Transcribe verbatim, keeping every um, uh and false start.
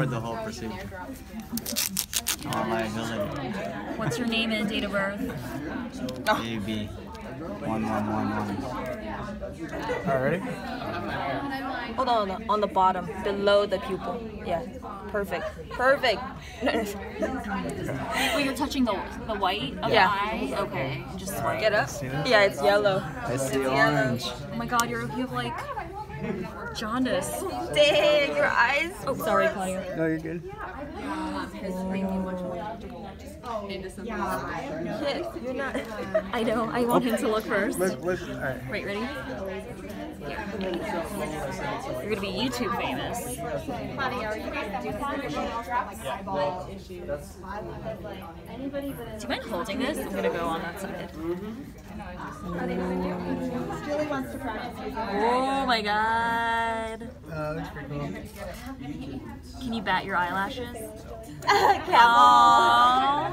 record the whole procedure. On liability. What's your name and date of birth? A B. One one one one. All right. Hold on, hold on, on the bottom, below the pupil. Yeah, perfect, perfect. Wait, you're touching the the white of yeah. the eye. Okay, just right. Get up. Yeah, it's yellow. I see it's orange. Yellow. Oh my God, you're you have like jaundice. Dang, your eyes. Oh, sorry, Claudia. No, you're good. Into something. Yeah, Shit, you're not. I know. I want him to look first. Let's, let's, all right. Wait, ready? You're gonna be YouTube famous. Honey, are you guys doing eyeball issues? Do you mind holding this? I'm gonna go on that side. Oh my God. That looks pretty cool. Can you bat your eyelashes? Cow.